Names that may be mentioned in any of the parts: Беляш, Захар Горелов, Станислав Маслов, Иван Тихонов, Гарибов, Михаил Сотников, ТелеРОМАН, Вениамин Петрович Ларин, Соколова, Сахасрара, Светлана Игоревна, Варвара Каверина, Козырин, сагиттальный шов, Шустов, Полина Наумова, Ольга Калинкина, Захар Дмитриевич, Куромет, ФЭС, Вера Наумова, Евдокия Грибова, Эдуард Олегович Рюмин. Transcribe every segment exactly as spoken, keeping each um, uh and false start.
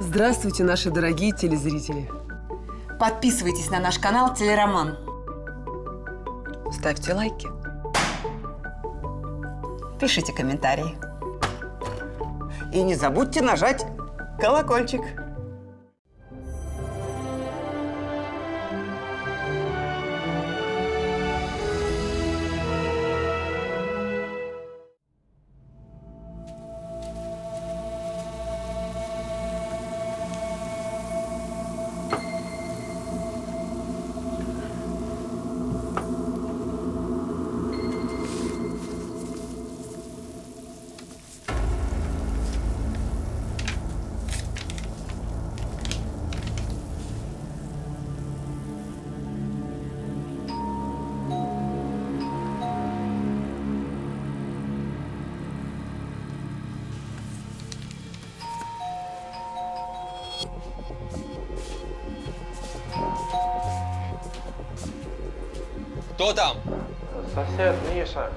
Здравствуйте, наши дорогие телезрители. Подписывайтесь на наш канал Телероман. Ставьте лайки. Пишите комментарии. И не забудьте нажать колокольчик. Кто там? Сосед Миша.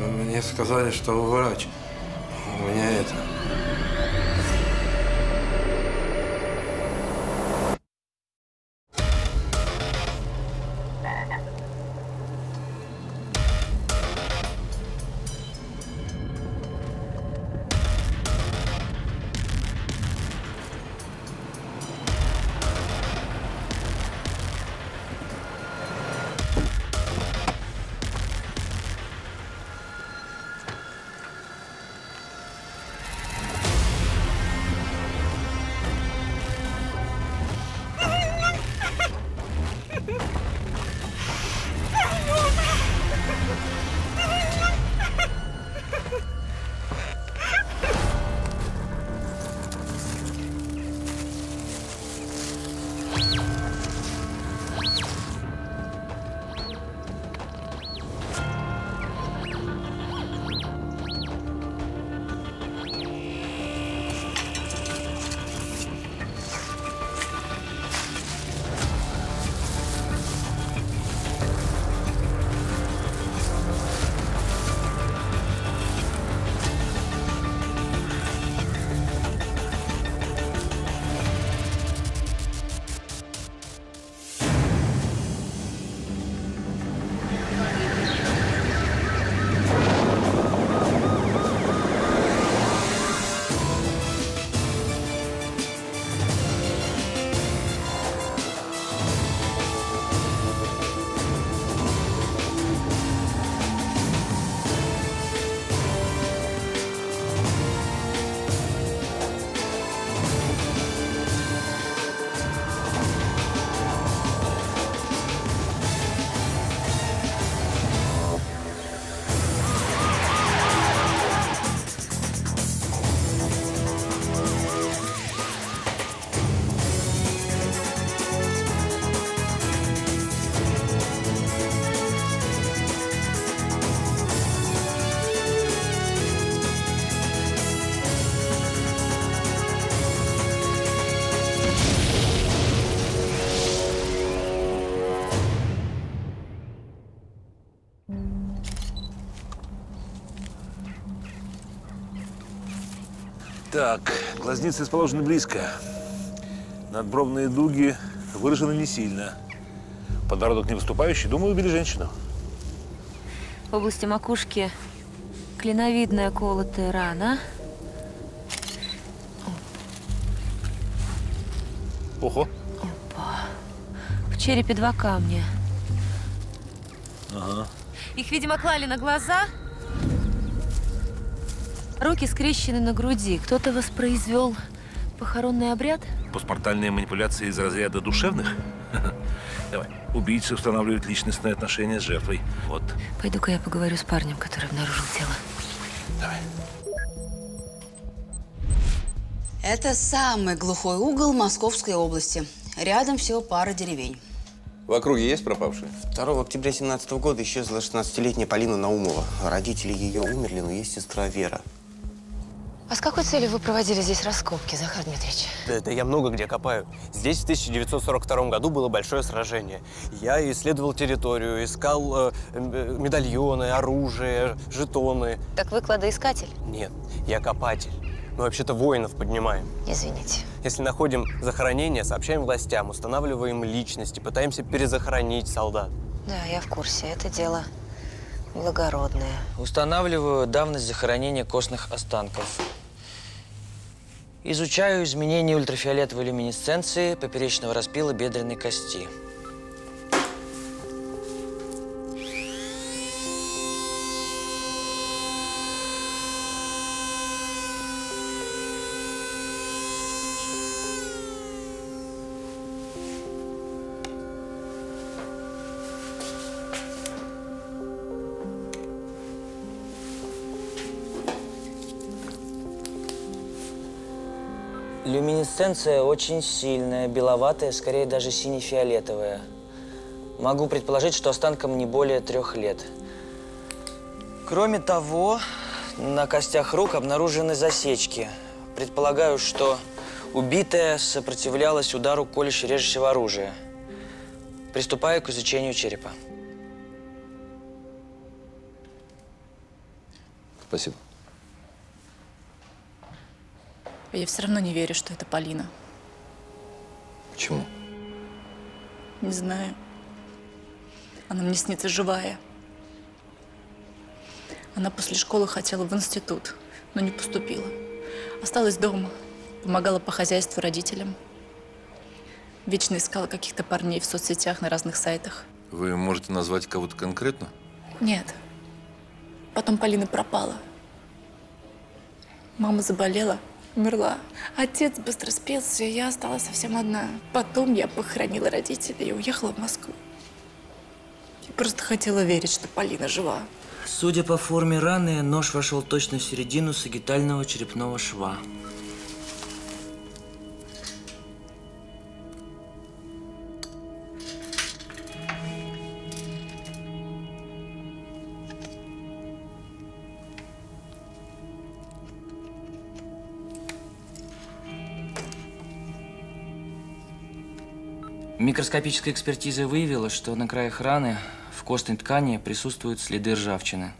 Мне сказали, что вы врач. У меня это. Так, глазницы расположены близко. Надбровные дуги выражены не сильно. Подбородок не выступающий. Думаю, убили женщину. В области макушки клиновидная колотая рана. Охо. Опа. В черепе два камня. Ага. Их, видимо, клали на глаза. Руки скрещены на груди. Кто-то воспроизвел похоронный обряд? Постмортальные манипуляции из разряда душевных? Давай. Убийцы устанавливают личностные отношения с жертвой. Вот. Пойду-ка я поговорю с парнем, который обнаружил тело. Давай. Это самый глухой угол Московской области. Рядом всего пара деревень. В округе есть пропавшие? второго октября семнадцатого года исчезла шестнадцатилетняя Полина Наумова. Родители ее умерли, но есть сестра Вера. А с какой целью вы проводили здесь раскопки, Захар Дмитриевич? Да, да я много где копаю. Здесь в тысяча девятьсот сорок втором году было большое сражение. Я исследовал территорию, искал э, медальоны, оружие, жетоны. Так вы кладоискатель? Нет, я копатель. Мы вообще-то воинов поднимаем. Извините. Если находим захоронение, сообщаем властям, устанавливаем личности, пытаемся перезахоронить солдат. Да, я в курсе. Это дело благородное. Устанавливаю давность захоронения костных останков. Изучаю изменения ультрафиолетовой люминесценции поперечного распила бедренной кости. Люминесценция очень сильная, беловатая, скорее даже сине-фиолетовая. Могу предположить, что останкам не более трех лет. Кроме того, на костях рук обнаружены засечки. Предполагаю, что убитая сопротивлялась удару колюще-режущего оружия. Приступаю к изучению черепа. Спасибо. Я все равно не верю, что это Полина. Почему? Не знаю. Она мне снится живая. Она после школы хотела в институт, но не поступила. Осталась дома, помогала по хозяйству родителям. Вечно искала каких-то парней в соцсетях, на разных сайтах. Вы можете назвать кого-то конкретно? Нет. Потом Полина пропала. Мама заболела. Умерла. Отец быстро спился, и я осталась совсем одна. Потом я похоронила родителей и уехала в Москву. Я просто хотела верить, что Полина жива. Судя по форме раны, нож вошел точно в середину сагитального черепного шва. Микроскопическая экспертиза выявила, что на краях раны в костной ткани присутствуют следы ржавчины.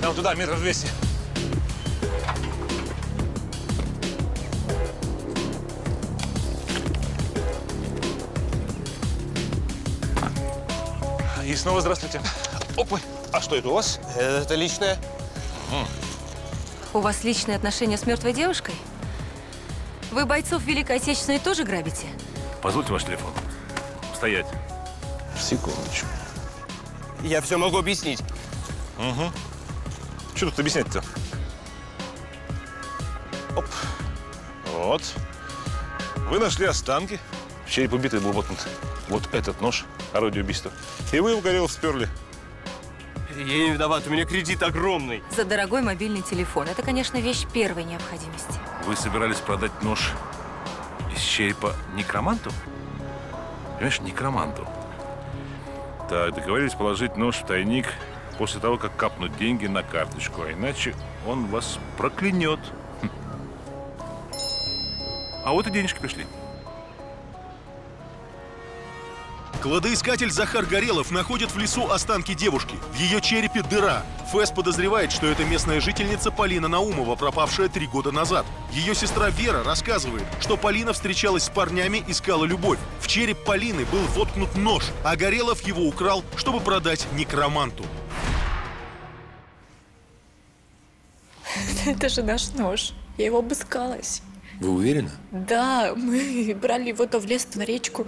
Да, вот туда, метров двести. И снова здравствуйте. Опа! А что это у вас? Это личное. У вас личные отношения с мертвой девушкой? Вы бойцов Великой Отечественной тоже грабите? Позвольте ваш телефон. Стоять. Секундочку. Я все могу объяснить. Угу. Что тут объяснять-то? Оп. Вот. Вы нашли останки. В черепе убитый был вот, вот этот нож, орудие убийства. И вы у Горелов сперли. Я не виноват, у меня кредит огромный. За дорогой мобильный телефон. Это, конечно, вещь первой необходимости. Вы собирались продать нож из черепа некроманту? Понимаешь, некроманту. Так, договорились положить нож в тайник после того, как капнут деньги на карточку, а иначе он вас проклянет. Хм. А вот и денежки пришли. Кладоискатель Захар Горелов находит в лесу останки девушки. В ее черепе дыра. ФЭС подозревает, что это местная жительница Полина Наумова, пропавшая три года назад. Ее сестра Вера рассказывает, что Полина встречалась с парнями, искала любовь. В череп Полины был воткнут нож, а Горелов его украл, чтобы продать некроманту. Это же наш нож. Я его обыскалась. Вы уверены? Да, мы брали его то в лес, то на речку.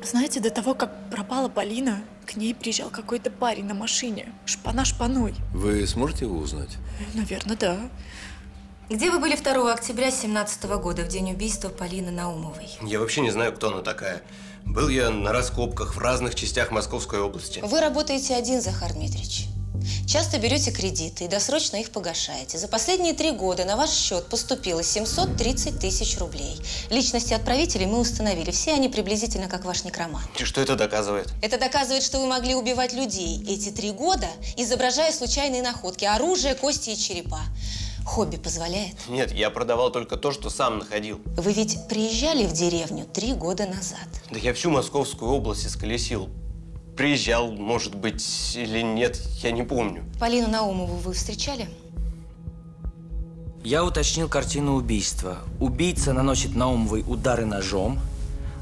Знаете, до того, как пропала Полина, к ней приезжал какой-то парень на машине. Шпана шпаной. Вы сможете его узнать? Наверное, да. Где вы были второго октября семнадцатого года, в день убийства Полины Наумовой? Я вообще не знаю, кто она такая. Был я на раскопках в разных частях Московской области. Вы работаете один, Захар Дмитриевич. Часто берете кредиты и досрочно их погашаете. За последние три года на ваш счет поступило семьсот тридцать тысяч рублей. Личности отправителей мы установили. Все они приблизительно как ваш некромант. И что это доказывает? Это доказывает, что вы могли убивать людей эти три года, изображая случайные находки, оружие, кости и черепа. Хобби позволяет? Нет, я продавал только то, что сам находил. Вы ведь приезжали в деревню три года назад? Да я всю Московскую область исколесил. Приезжал, может быть, или нет, я не помню. Полину Наумову вы встречали? Я уточнил картину убийства. Убийца наносит Наумовой удары ножом,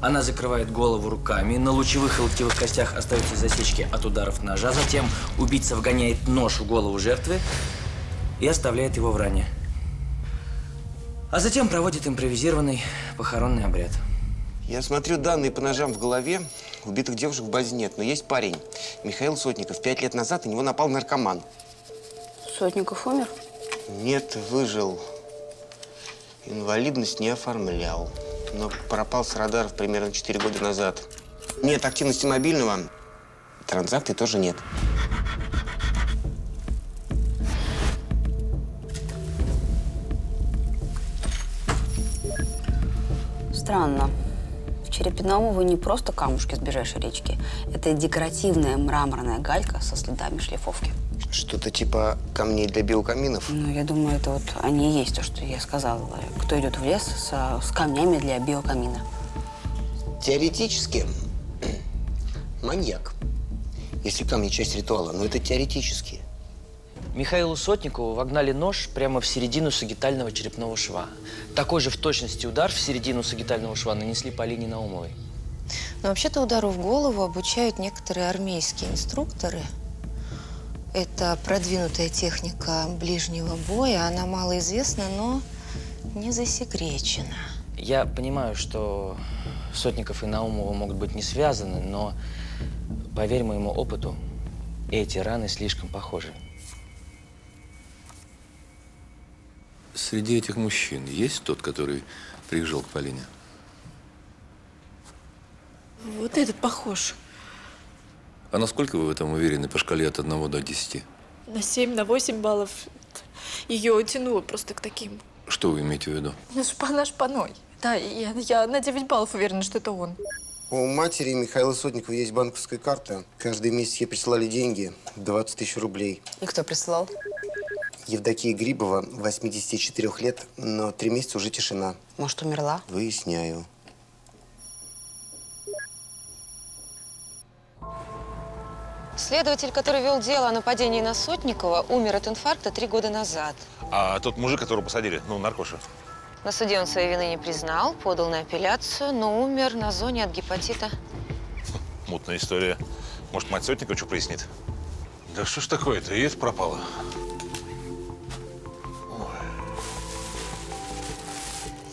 она закрывает голову руками, на лучевых и локтевых костях остаются засечки от ударов ножа, затем убийца вгоняет нож в голову жертвы и оставляет его в ране. А затем проводит импровизированный похоронный обряд. Я смотрю данные по ножам в голове. Убитых девушек в базе нет, но есть парень. Михаил Сотников. Пять лет назад на него напал наркоман. Сотников умер? Нет, выжил. Инвалидность не оформлял. Но пропал с радаров примерно четыре года назад. Нет активности мобильного. Транзакций тоже нет. Странно. В черепе Наумовой не просто камушки с ближайшей речки. Это декоративная мраморная галька со следами шлифовки. Что-то типа камней для биокаминов? Ну, я думаю, это вот они и есть то, что я сказала. Кто идет в лес со, с камнями для биокамина? Теоретически маньяк. Если камни часть ритуала, но это теоретически. Михаилу Сотникову вогнали нож прямо в середину сагитального черепного шва. Такой же в точности удар в середину сагитального шва нанесли Полине Наумовой. Но вообще-то удару в голову обучают некоторые армейские инструкторы. Это продвинутая техника ближнего боя. Она малоизвестна, но не засекречена. Я понимаю, что Сотников и Наумова могут быть не связаны, но, поверь моему опыту, эти раны слишком похожи. Среди этих мужчин есть тот, который приезжал к Полине? Вот этот похож. А насколько вы в этом уверены по шкале от одного до десяти? На семь, на восемь баллов. Ее тянуло просто к таким. Что вы имеете в виду? Ну, шпана шпаной. Да, я, я на девять баллов уверена, что это он. У матери Михаила Сотникова есть банковская карта. Каждый месяц ей присылали деньги. двадцать тысяч рублей. И кто присылал? Евдокия Грибова, восьмидесяти четырёх лет, но три месяца уже тишина. Может, умерла? Выясняю. Следователь, который вел дело о нападении на Сотникова, умер от инфаркта три года назад. А тот мужик, которого посадили, ну, наркоша? На суде он своей вины не признал, подал на апелляцию, но умер на зоне от гепатита. Мутная история. Может, мать Сотникова что прояснит? Да что ж такое-то? И это пропало.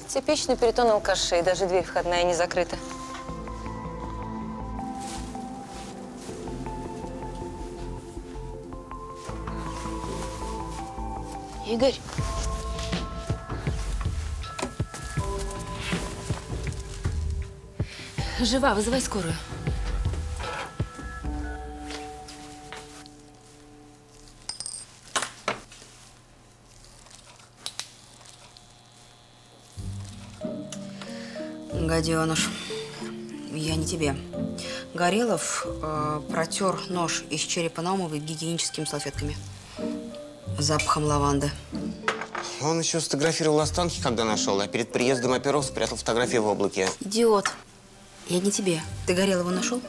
Типичный перитон алкашей, даже дверь входная не закрыта. Игорь. Жива, вызывай скорую. Гаденыш, я не тебе. Горелов э, протер нож из черепа Наумовой гигиеническими салфетками. Запахом лаванды. Он еще сфотографировал останки, когда нашел, а перед приездом оперов спрятал фотографии в облаке. Идиот. Я не тебе. Ты Горелова нашел?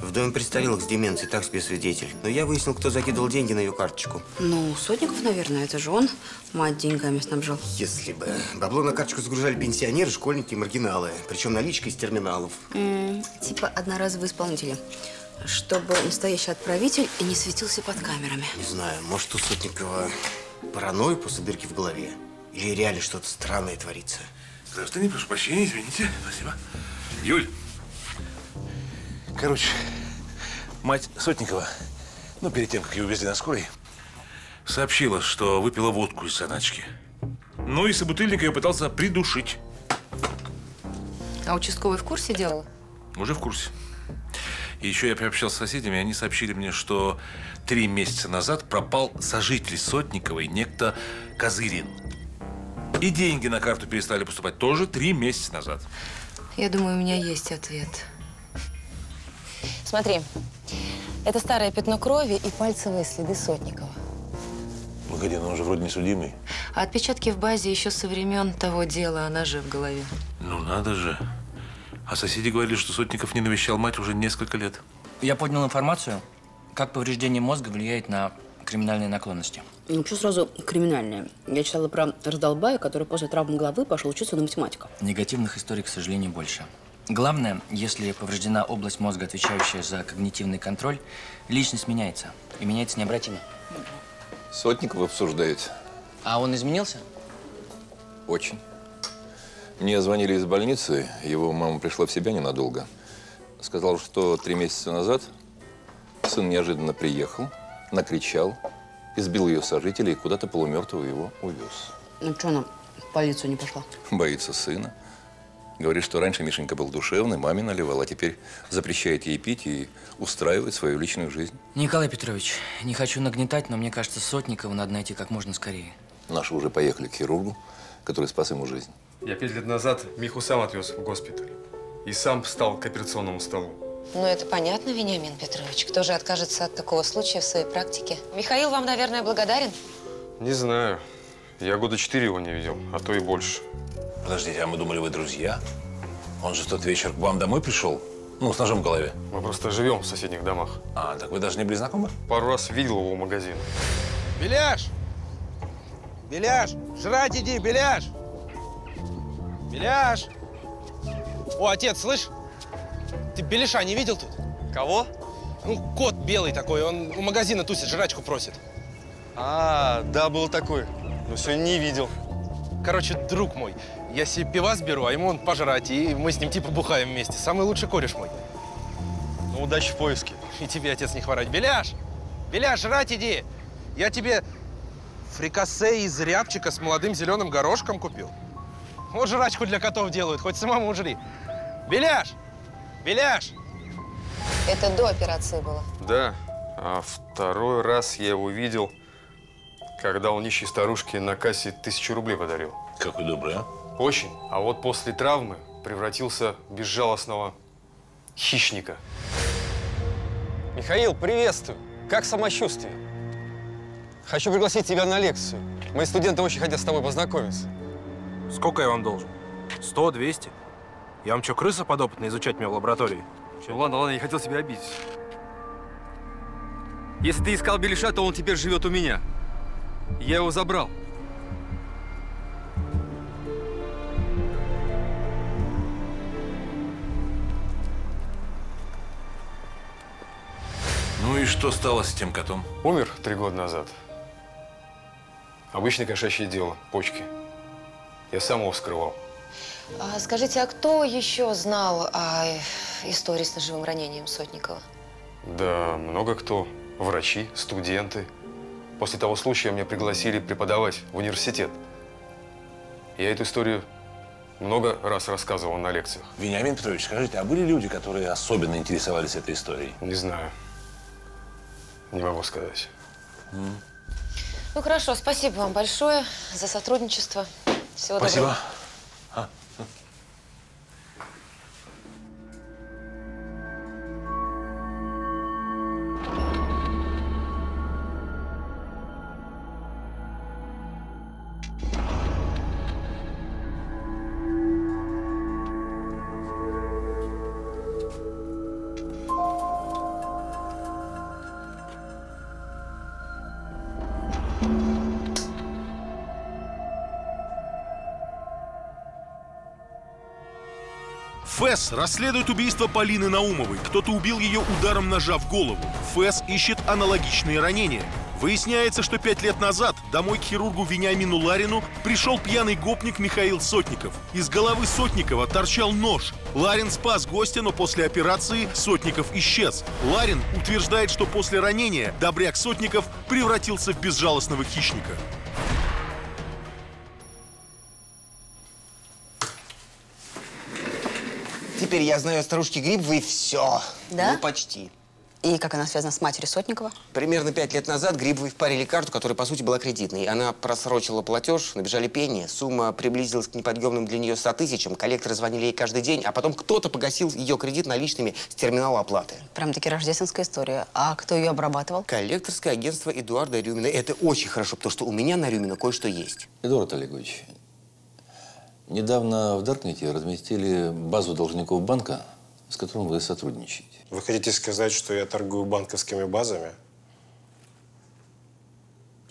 В доме престарелых с деменцией, так себе свидетель. Но я выяснил, кто закидывал деньги на ее карточку. Ну, Сотников, наверное, это же он. Мать деньгами снабжал. Если бы. Бабло на карточку загружали пенсионеры, школьники и маргиналы. Причем наличка из терминалов. М-м, типа одноразовые исполнители. Чтобы настоящий отправитель и не светился под камерами. Не знаю, может, у Сотникова паранойя после дырки в голове? Или реально что-то странное творится? Граждане, прошу прощения, извините. Спасибо. Юль. Короче, мать Сотникова, ну, перед тем, как ее увезли на скорой, сообщила, что выпила водку из заначки. Ну и собутыльник ее пытался придушить. А участковый в курсе дела? Уже в курсе. И еще я приобщался с соседями, они сообщили мне, что три месяца назад пропал сожитель Сотниковой, некто Козырин. И деньги на карту перестали поступать тоже три месяца назад. Я думаю, у меня есть ответ. Смотри, это старое пятно крови и пальцевые следы Сотникова. Погоди, но он же вроде не судимый. А отпечатки в базе еще со времен того дела о ноже в голове. Ну надо же. А соседи говорили, что Сотников не навещал мать уже несколько лет. Я поднял информацию, как повреждение мозга влияет на криминальные наклонности. Ну, что сразу криминальные? Я читала про раздолбая, который после травмы головы пошел учиться на математика. Негативных историй, к сожалению, больше. Главное, если повреждена область мозга, отвечающая за когнитивный контроль, личность меняется. И меняется необратимо. Сотникова обсуждаете. А он изменился? Очень. Мне звонили из больницы, его мама пришла в себя ненадолго. Сказал, что три месяца назад сын неожиданно приехал, накричал, избил ее сожителя и куда-то полумертвого его увез. Ну что она в полицию не пошла? Боится сына. Говорит, что раньше Мишенька был душевный, маме наливал, а теперь запрещает ей пить и устраивает свою личную жизнь. Николай Петрович, не хочу нагнетать, но мне кажется, Сотникова надо найти как можно скорее. Наши уже поехали к хирургу, который спас ему жизнь. Я пять лет назад Миху сам отвез в госпиталь и сам встал к операционному столу. Ну, это понятно, Вениамин Петрович. Кто же откажется от такого случая в своей практике? Михаил вам, наверное, благодарен? Не знаю. Я года четыре его не видел, а то и больше. Подождите, а мы думали, вы друзья? Он же в тот вечер к вам домой пришел? Ну, с ножом в голове. Мы просто живем в соседних домах. А, так вы даже не были знакомы? Пару раз видел его в магазине. Беляш! Беляш! Жрать иди, Беляш! Беляш! О, отец, слышь? Ты Беляша не видел тут? Кого? Ну, кот белый такой, он у магазина тусит, жрачку просит. А, да, был такой. Но сегодня не видел. Короче, друг мой, я себе пивас беру, а ему он пожрать, и мы с ним типа бухаем вместе. Самый лучший кореш мой. Ну, удачи в поиске. И тебе, отец, не хворать. Беляш! Беляш, жрать иди! Я тебе фрикасе из рябчика с молодым зеленым горошком купил. Вот жрачку для котов делают, хоть самому жри. Беляш! Беляш! Это до операции было? Да. А второй раз я его видел, когда он нищей старушке на кассе тысячу рублей подарил. Какой добрый, а? Очень. А вот после травмы превратился в безжалостного хищника. Михаил, приветствую. Как самочувствие? Хочу пригласить тебя на лекцию. Мои студенты очень хотят с тобой познакомиться. Сколько я вам должен? Сто, двести? Я вам что, крыса подопытная изучать меня в лаборатории? Ну ладно, ладно, я не хотел тебя обидеть. Если ты искал Беляша, то он теперь живет у меня. Я его забрал. Ну и что стало с тем котом? Умер три года назад. Обычное кошачье дело, почки. Я сам его вскрывал. А, скажите, а кто еще знал о истории с ножевым ранением Сотникова? Да, много кто. Врачи, студенты. После того случая меня пригласили преподавать в университет. Я эту историю много раз рассказывал на лекциях. Вениамин Петрович, скажите, а были люди, которые особенно интересовались этой историей? Не знаю. Не могу сказать. Mm. Ну хорошо, спасибо вам большое за сотрудничество. Всего доброго. Спасибо. ФЭС расследует убийство Полины Наумовой. Кто-то убил ее ударом ножа в голову. ФЭС ищет аналогичные ранения. Выясняется, что пять лет назад домой к хирургу Вениамину Ларину пришел пьяный гопник Михаил Сотников. Из головы Сотникова торчал нож. Ларин спас гостя, но после операции Сотников исчез. Ларин утверждает, что после ранения добряк Сотников превратился в безжалостного хищника. Теперь я знаю о старушке Грибовой все. Да? Ну, почти. И как она связана с матерью Сотникова? Примерно пять лет назад Грибовой впарили карту, которая, по сути, была кредитной. Она просрочила платеж, набежали пени, сумма приблизилась к неподъемным для нее ста тысячам, коллекторы звонили ей каждый день, а потом кто-то погасил ее кредит наличными с терминала оплаты. Прям-таки рождественская история. А кто ее обрабатывал? Коллекторское агентство Эдуарда Рюмина. Это очень хорошо, потому что у меня на Рюмина кое-что есть. Эдуард Олегович, недавно в Даркнете разместили базу должников банка, с которым вы сотрудничаете. Вы хотите сказать, что я торгую банковскими базами?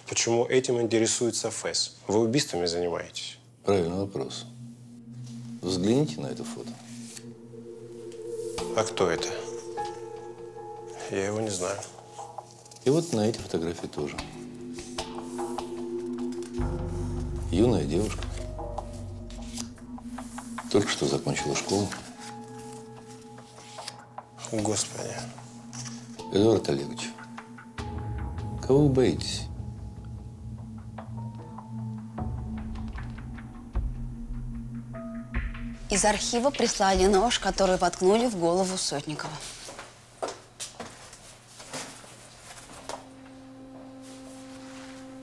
Почему этим интересуется ФЭС? Вы убийствами занимаетесь? Правильный вопрос. Взгляните на это фото. А кто это? Я его не знаю. И вот на эти фотографии тоже. Юная девушка. Только что закончила школу. Господи. Эдуард Олегович, кого вы боитесь? Из архива прислали нож, который воткнули в голову Сотникова.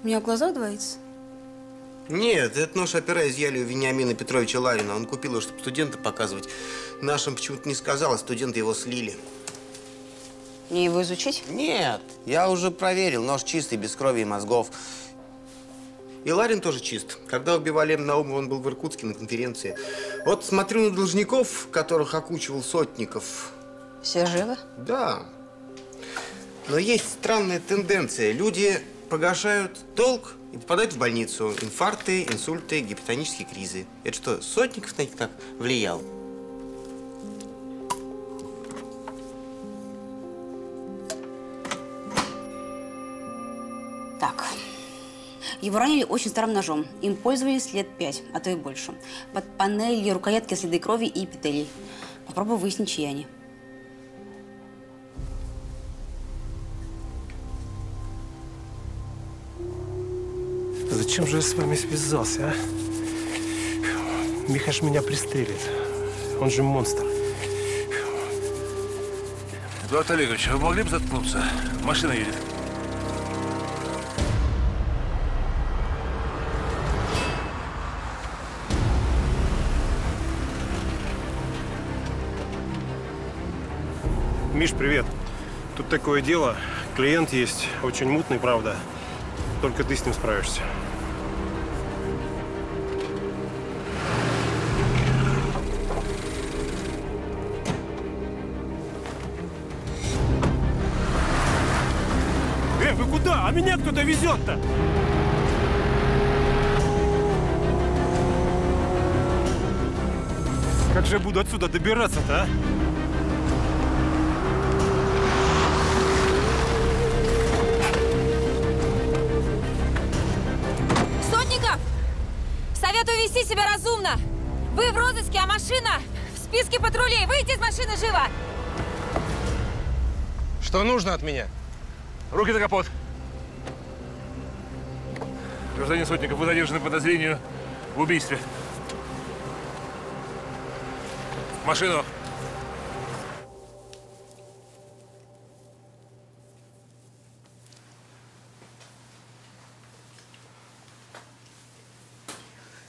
У меня в глазах двоится? Нет, этот нож опера изъяли у Вениамина Петровича Ларина. Он купил его, чтобы студента показывать. Нашим почему-то не сказал, а студенты его слили. Мне его изучить? Нет, я уже проверил. Нож чистый, без крови и мозгов. И Ларин тоже чист. Когда убивали Наумова, он был в Иркутске на конференции. Вот смотрю на должников, которых окучивал Сотников. Все живы? Да. Но есть странная тенденция. Люди погашают долг и попадают в больницу. Инфаркты, инсульты, гипертонические кризы. Это что, Сотников на них так влиял? Так. Его ранили очень старым ножом. Им пользовались лет пять, а то и больше. Под панелью рукоятки следы крови и эпителий. Попробую выяснить, чьи они. Зачем же я с вами связался, а? Миха ж меня пристрелит. Он же монстр. Эдуард Олегович, вы могли бы заткнуться? Машина едет. Миш, привет. Тут такое дело. Клиент есть. Очень мутный, правда. Только ты с ним справишься. Эй, вы куда? А меня кто-то везет-то? Как же я буду отсюда добираться-то, а? Вести себя разумно. Вы в розыске, а машина в списке патрулей. Выйди из машины живо. Что нужно от меня? Руки на капот. Гражданин Сотников, вы задержаны по подозрению в убийстве. Машину.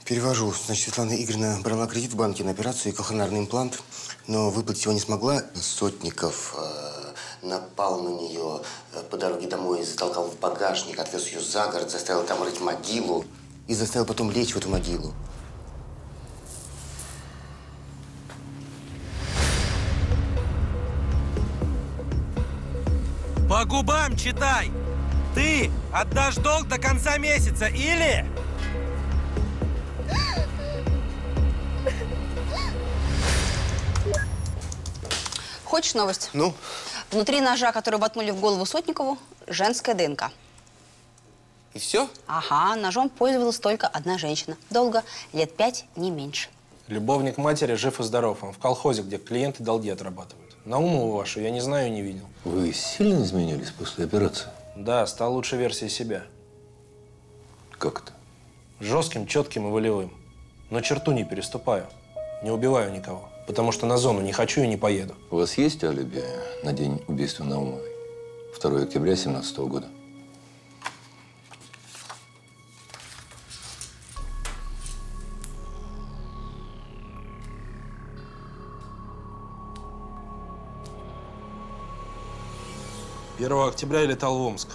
Перевожу. Значит, Светлана Игоревна брала кредит в банке на операцию и кохлеарный имплант, но выплатить его не смогла. Сотников э, напал на нее э, по дороге домой, затолкал в багажник, отвез ее за город, заставил там рыть могилу и заставил потом лечь в эту могилу. По губам читай! Ты отдашь долг до конца месяца или… Хочешь новость? Ну? Внутри ножа, который воткнули в голову Сотникову, женская ДНК. И все? Ага, ножом пользовалась только одна женщина. Долго, лет пять, не меньше. Любовник матери жив и здоров. Он в колхозе, где клиенты долги отрабатывают. Наумову вашу я не знаю и не видел. Вы сильно изменились после операции? Да, стал лучшей версией себя. Как это? Жестким, четким и волевым. Но черту не переступаю. Не убиваю никого. потому что на зону не хочу и не поеду. У вас есть алиби на день убийства Наумовой? второго октября семнадцатого года. первого октября я летал в Омск.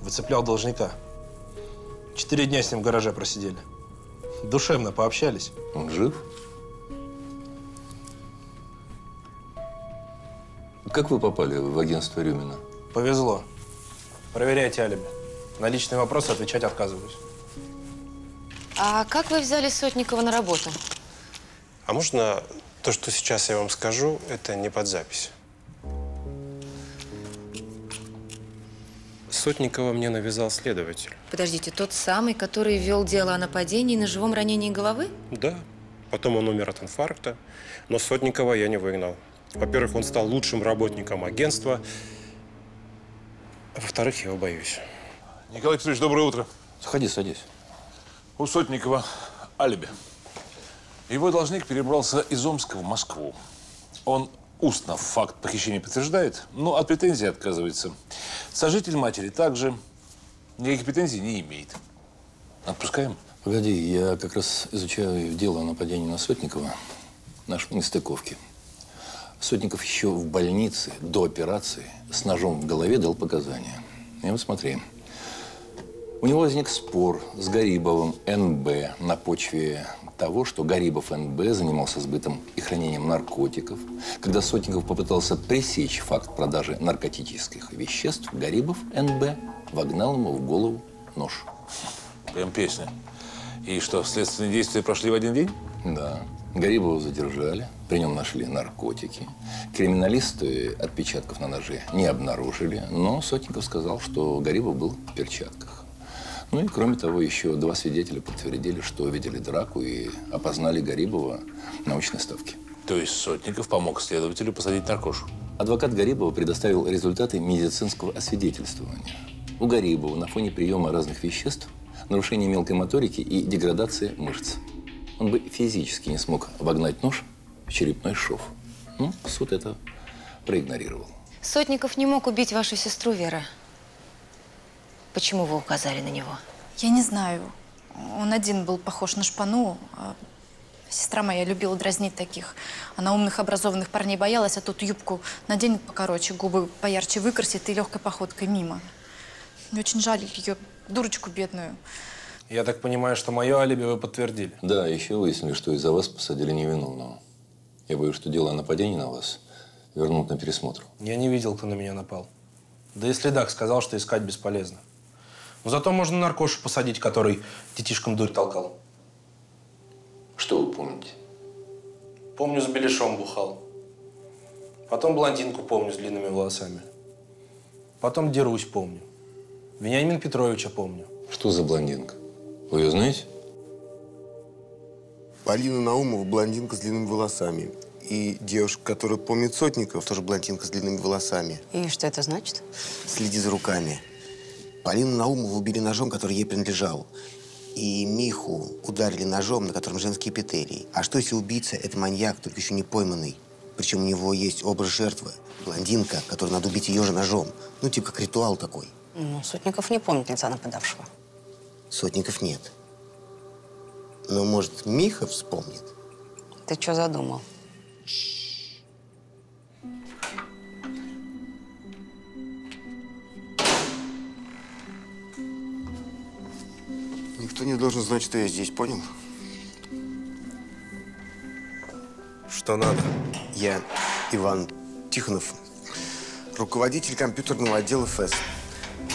Выцеплял должника. Четыре дня с ним в гараже просидели. Душевно пообщались. Он жив? Как вы попали в агентство Рюмина? Повезло. Проверяйте алиби. На личные вопросы отвечать отказываюсь. А как вы взяли Сотникова на работу? А можно то, что сейчас я вам скажу, это не под запись? Сотникова мне навязал следователь. Подождите, тот самый, который вел дело о нападении на живом ранении головы? Да. Потом он умер от инфаркта, но Сотникова я не выгнал. Во-первых, он стал лучшим работником агентства. А во-вторых, я его боюсь. Николай Петрович, доброе утро. Заходи, садись. У Сотникова алиби. Его должник перебрался из Омска в Москву. Он устно факт похищения подтверждает, но от претензий отказывается. Сожитель матери также никаких претензий не имеет. Отпускаем? Погоди, я как раз изучаю дело о нападении на Сотникова. Нашли нестыковки. Сотников еще в больнице до операции с ножом в голове дал показания. И вот смотри. У него возник спор с Гарибовым Н Б на почве того, что Гарибов Н Б занимался сбытом и хранением наркотиков. Когда Сотников попытался пресечь факт продажи наркотических веществ, Гарибов Н Б вогнал ему в голову нож. Прям песня. И что, следственные действия прошли в один день? Да. Гарибова задержали, при нем нашли наркотики. Криминалисты отпечатков на ноже не обнаружили, но Сотников сказал, что Гарибов был в перчатках. Ну и, кроме того, еще два свидетеля подтвердили, что видели драку и опознали Гарибова на очной ставке. То есть Сотников помог следователю посадить наркошу? Адвокат Гарибова предоставил результаты медицинского освидетельствования. У Гарибова на фоне приема разных веществ нарушение мелкой моторики и деградация мышц. Он бы физически не смог вогнать нож в черепной шов. Ну, суд это проигнорировал. Сотников не мог убить вашу сестру, Вера. Почему вы указали на него? Я не знаю. Он один был похож на шпану. Сестра моя любила дразнить таких. Она умных, образованных парней боялась, а тут юбку наденет покороче, губы поярче выкрасит и легкой походкой мимо. Мне очень жаль ее, дурочку бедную. Я так понимаю, что мое алиби вы подтвердили? Да, еще выяснили, что из-за вас посадили невиновного. Я боюсь, что дело о нападении на вас вернут на пересмотр. Я не видел, кто на меня напал. Да и следак сказал, что искать бесполезно. Но зато можно наркошу посадить, который детишкам дурь толкал. Что вы помните? Помню, с Беляшом бухал. Потом блондинку помню с длинными волосами. Потом дерусь помню. Вениамина Петровича помню. Что за блондинка? Вы ее знаете? Полина Наумова, блондинка с длинными волосами. И девушка, которая помнит Сотников, тоже блондинка с длинными волосами. И что это значит? Следи за руками. Полину Наумову убили ножом, который ей принадлежал. И Миху ударили ножом, на котором женские петели. А что если убийца – это маньяк, только еще не пойманный? Причем у него есть образ жертвы. Блондинка, которую надо убить ее же ножом. Ну, типа как ритуал такой. Ну, Сотников не помнит лица нападавшего. Сотников нет. Но, может, Миха вспомнит? Ты что задумал? Никто не должен знать, что я здесь, понял? Что надо? Я Иван Тихонов, руководитель компьютерного отдела ФЭС.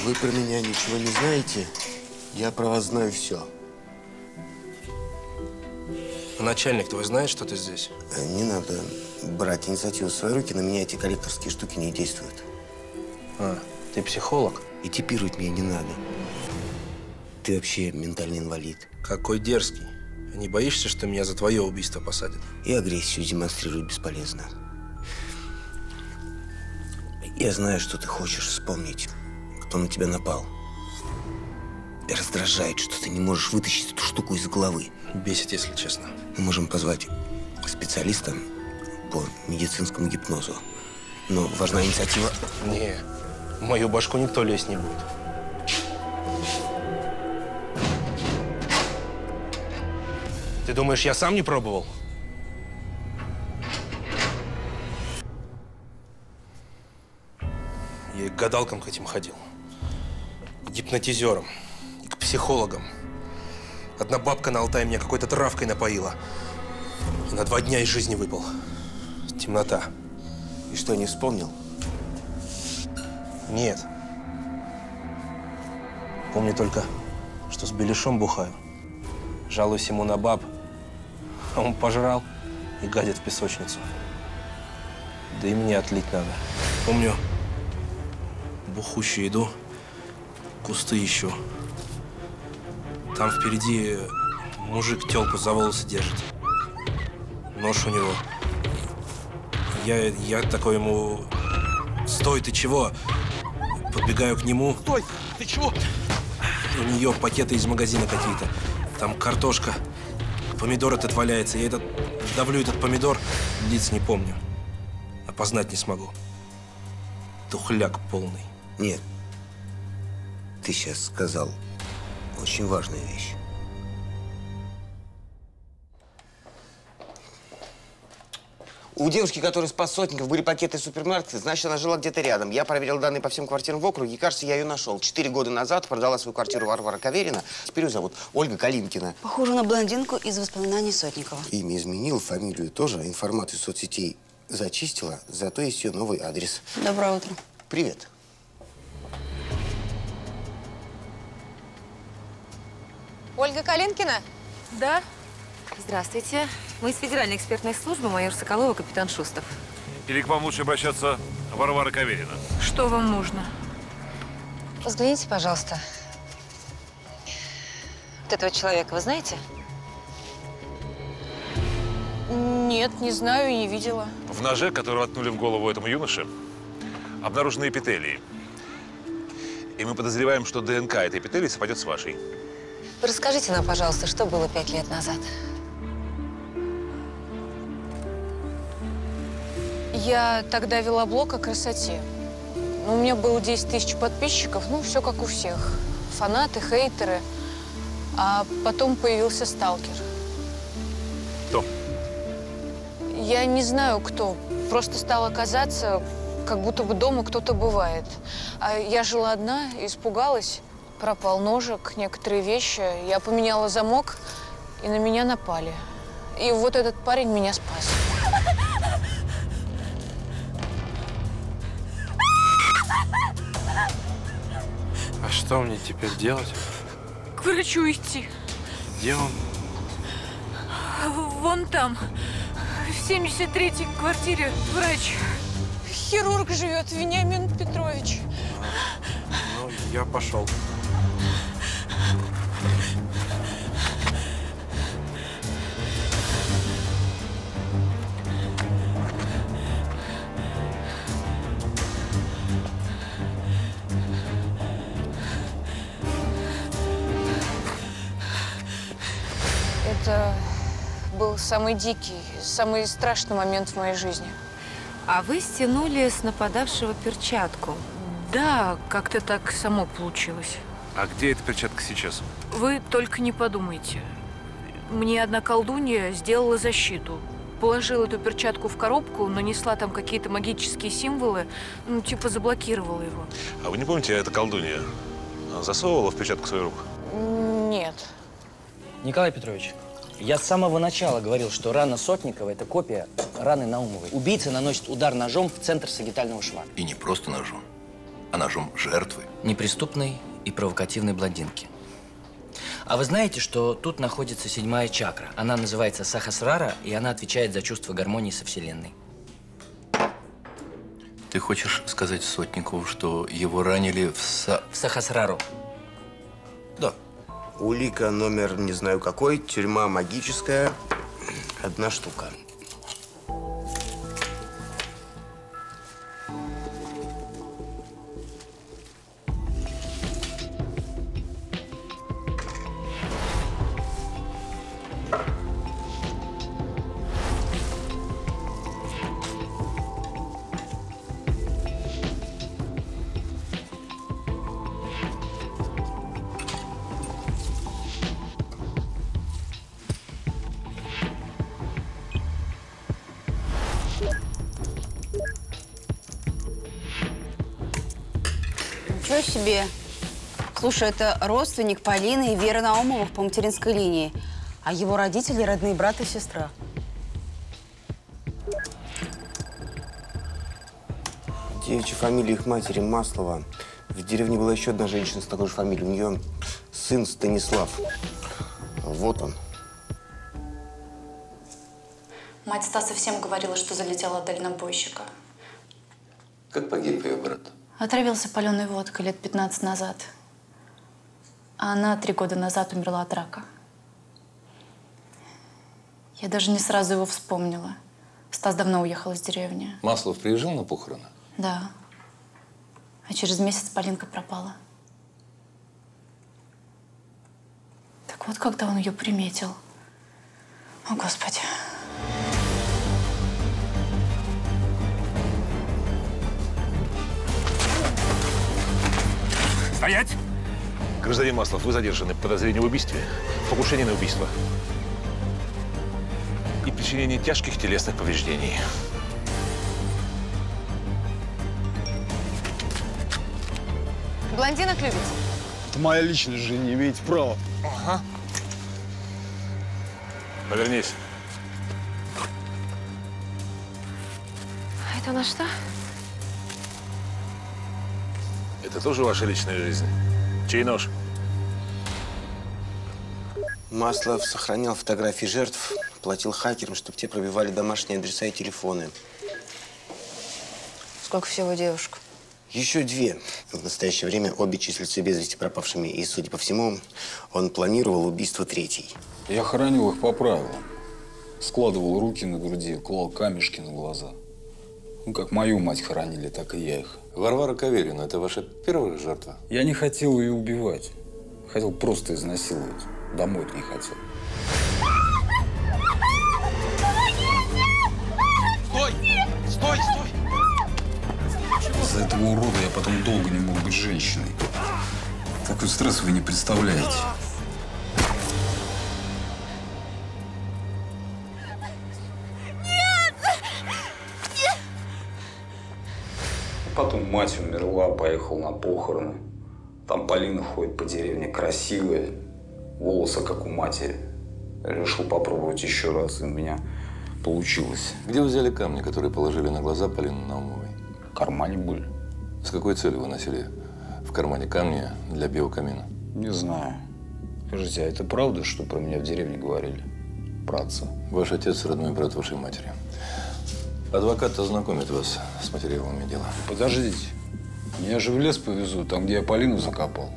Вы про меня ничего не знаете, я про вас знаю все. Начальник твой знает, что ты здесь? Не надо брать инициативу в свои руки, на меня эти коллекторские штуки не действуют. А, ты психолог? И типировать меня не надо. Ты вообще ментальный инвалид. Какой дерзкий. Не боишься, что меня за твое убийство посадят? И агрессию демонстрировать бесполезно. Я знаю, что ты хочешь вспомнить, кто на тебя напал. И раздражает, что ты не можешь вытащить эту штуку из головы. Бесит, если честно. Мы можем позвать к специалистам по медицинскому гипнозу. Но важна инициатива… Не, в мою башку никто лезть не будет. Ты думаешь, я сам не пробовал? Я и к гадалкам к этим ходил, к гипнотизерам, и к психологам. Одна бабка на Алтае меня какой-то травкой напоила. И на два дня из жизни выпал. Темнота. И что, не вспомнил? Нет. Помню только, что с Беляшом бухаю. Жалуюсь ему на баб, а он пожрал и гадит в песочницу. Да и мне отлить надо. Помню, бухущий иду, кусты ищу. Там впереди мужик телку за волосы держит. Нож у него. Я, я такой ему… Стой, ты чего? Подбегаю к нему. Стой, ты чего? У нее пакеты из магазина какие-то. Там картошка, помидор этот валяется. Я этот, давлю этот помидор, лиц не помню. Опознать не смогу. Тухляк полный. Нет, ты сейчас сказал очень важную вещь. У девушки, которая спас Сотников, были пакеты из супермаркета, значит, она жила где-то рядом. Я проверил данные по всем квартирам в округе, кажется, я ее нашел. Четыре года назад продала свою квартиру Варвара Каверина. Теперь ее зовут Ольга Калинкина. Похоже на блондинку из воспоминаний Сотникова. Имя изменила, фамилию тоже, информацию соцсетей зачистила, зато есть ее новый адрес. Доброе утро. Привет. Ольга Калинкина? Да. Здравствуйте. Мы из Федеральной экспертной службы, майор Соколова, капитан Шустов. Или к вам лучше обращаться Варвара Каверина? Что вам нужно? Взгляните, пожалуйста. Вот этого человека вы знаете? Нет, не знаю и не видела. В ноже, который воткнули в голову этому юноше, обнаружены эпителии. И мы подозреваем, что ДНК этой эпителии совпадет с вашей. Расскажите нам, пожалуйста, что было пять лет назад? Я тогда вела блог о красоте. У меня было десять тысяч подписчиков, ну, все как у всех. Фанаты, хейтеры. А потом появился сталкер. Кто? Я не знаю, кто. Просто стало казаться, как будто бы дома кто-то бывает. А я жила одна, испугалась. Пропал ножик, некоторые вещи. Я поменяла замок, и на меня напали. И вот этот парень меня спас. А что мне теперь делать? К врачу идти. Где он? Вон там, в семьдесят третьей квартире врач. Хирург живет, Вениамин Петрович. Ну, я пошел. Это был самый дикий, самый страшный момент в моей жизни. А вы стянули с нападавшего перчатку? Да, как-то так само получилось. А где эта перчатка сейчас? Вы только не подумайте. Мне одна колдунья сделала защиту. Положила эту перчатку в коробку, нанесла там какие-то магические символы, ну, типа заблокировала его. А вы не помните, эта колдунья засовывала в перчатку свою руку? Нет. Николай Петрович. Я с самого начала говорил, что рана Сотникова – это копия раны Наумовой. Убийца наносит удар ножом в центр сагитального шва. И не просто ножом, а ножом жертвы. Неприступной и провокативной блондинки. А вы знаете, что тут находится седьмая чакра? Она называется Сахасрара, и она отвечает за чувство гармонии со Вселенной. Ты хочешь сказать Сотникову, что его ранили в, са... в Сахасрару? Да. Улика номер не знаю какой, тюрьма магическая, одна штука. Ничего себе. Слушай, это родственник Полины и Веры Наумовых по материнской линии. А его родители – родные брат и сестра. Девичья фамилия их матери Маслова. В деревне была еще одна женщина с такой же фамилией. У нее сын Станислав. Вот он. Мать Стаса всем говорила, что залетела от дальнобойщика. Как погиб ее брат? Отравился паленой водкой лет пятнадцать назад. А она три года назад умерла от рака. Я даже не сразу его вспомнила. Стас давно уехал из деревни. Маслов приезжал на похороны? Да. А через месяц Полинка пропала. Так вот, когда он ее приметил. О, Господи. Стоять! Гражданин Маслов, вы задержаны по подозрению в убийстве, покушении на убийство и причинении тяжких телесных повреждений. Блондинок любите? Это моя личность же, не имеете права. Ага. Повернись. А это у нас что? Это тоже ваша личная жизнь? Чей нож? Маслов сохранял фотографии жертв, платил хакерам, чтобы те пробивали домашние адреса и телефоны. Сколько всего девушек? Еще две. В настоящее время обе числятся без вести пропавшими. И, судя по всему, он планировал убийство третьей. Я хоронил их по правилам. Складывал руки на груди, клал камешки на глаза. Ну, как мою мать хоронили, так и я их. Варвара Каверина, это ваша первая жертва? Я не хотел ее убивать. Хотел просто изнасиловать. Домой-то не хотел. Стой! Стой, стой! За этого урода я потом долго не мог быть женщиной. Такой стресс вы не представляете. Потом мать умерла, поехал на похороны. Там Полина ходит по деревне красивая, волосы как у матери. Решил попробовать еще раз, и у меня получилось. Где вы взяли камни, которые положили на глаза Полины Наумовой? В кармане были. С какой целью вы носили в кармане камни для биокамина? Не знаю. Скажите, а это правда, что про меня в деревне говорили? Про отца? Ваш отец – родной брат вашей матери. Адвокат ознакомит вас с материалами дела. Подождите. Меня же в лес повезут, там, где я Полину закопал,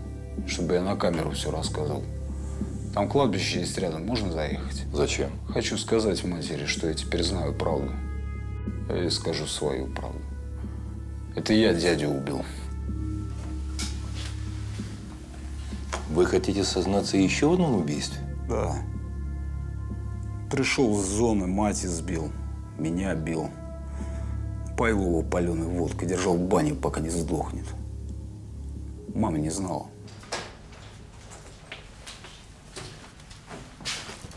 чтобы я на камеру все рассказал. Там кладбище есть рядом, можно заехать? Зачем? Хочу сказать матери, что я теперь знаю правду. Я ей скажу свою правду. Это я дядю убил. Вы хотите сознаться еще в одном убийстве? Да. Пришел с зоны, мать избил, меня бил. Поил его паленой водкой, держал в бане, пока не сдохнет. Мама не знала.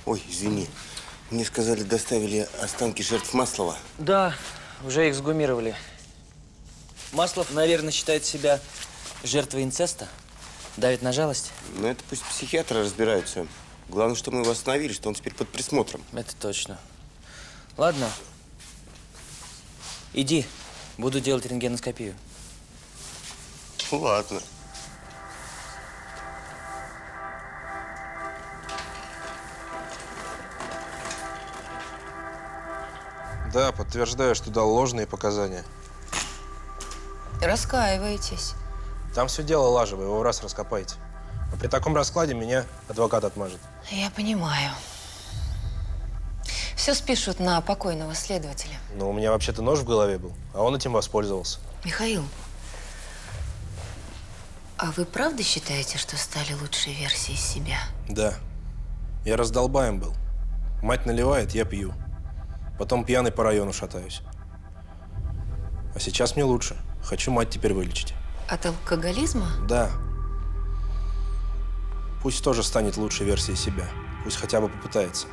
Ой, извини. Мне сказали, доставили останки жертв Маслова. Да, уже их сгумировали. Маслов, наверное, считает себя жертвой инцеста, давит на жалость. Ну, это пусть психиатры разбираются. Главное, что мы его остановили, что он теперь под присмотром. Это точно. Ладно. Иди, буду делать рентгеноскопию. Ладно. Да, подтверждаю, что дал ложные показания. Раскаиваетесь. Там все дело лажевое, его в раз раскопаете. А при таком раскладе меня адвокат отмажет. Я понимаю. Все спишут на покойного следователя. Но у меня вообще-то нож в голове был, а он этим воспользовался. Михаил, а вы правда считаете, что стали лучшей версией себя? Да. Я раздолбаем был. Мать наливает, я пью. Потом пьяный по району шатаюсь. А сейчас мне лучше. Хочу мать теперь вылечить. От алкоголизма? Да. Пусть тоже станет лучшей версией себя. Пусть хотя бы попытается.